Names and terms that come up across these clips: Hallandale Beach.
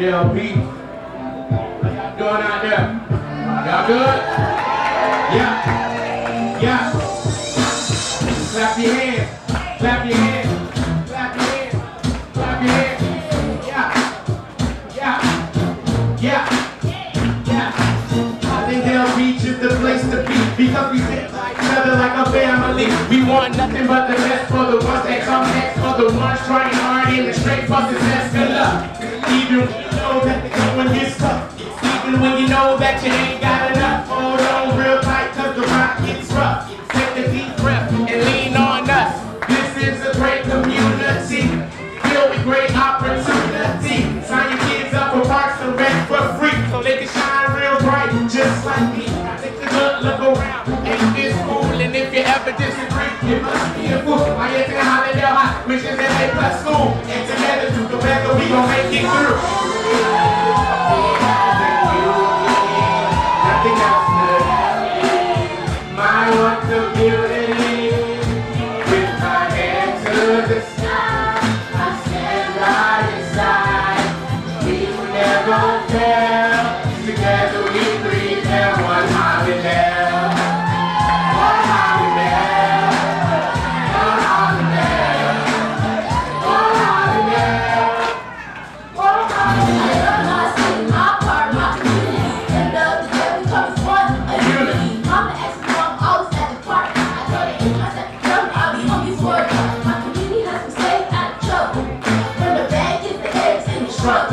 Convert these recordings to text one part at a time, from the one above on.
Hallandale Beach. How y'all doing out there? Y'all good? Yeah. Yeah. Clap your hands. Clap your hands. Clap your hands. Clap your hands. Yeah. Yeah. Yeah. Yeah. Hallandale Beach is the place to be because we sit like each other like a family. We want nothing but the best for the ones that come next, for the ones trying hard in the straight for success. Good luck. Even when you know that the going gets tough, even when you know that you ain't got enough, hold on real tight cause the rock gets rough. Take a deep breath and lean on us. This is a great community, filled with great opportunity. Sign your kids up for parks and rent for free, so they can shine real bright just like me. Take a good look around, ain't this cool? And if you ever disagree, you must be a fool. Why you can holler their high wishes that they plus school, and together through the weather we gon' make it through. Together we breathe and one Hallandale, one Hallandale, one Hallandale, one Hallandale, one Hallandale. I love my city, my part, my community, and love the way we come as one, a unity. Mama asked me why I'm always at the park. I told her if I said come, I'll be home before dark. My community has been safe out of trouble, from the bag to the eggs and the shrub.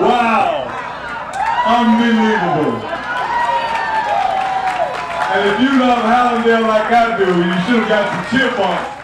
Wow! Unbelievable! And if you love Hallandale like I do, you should have got some chipmunks.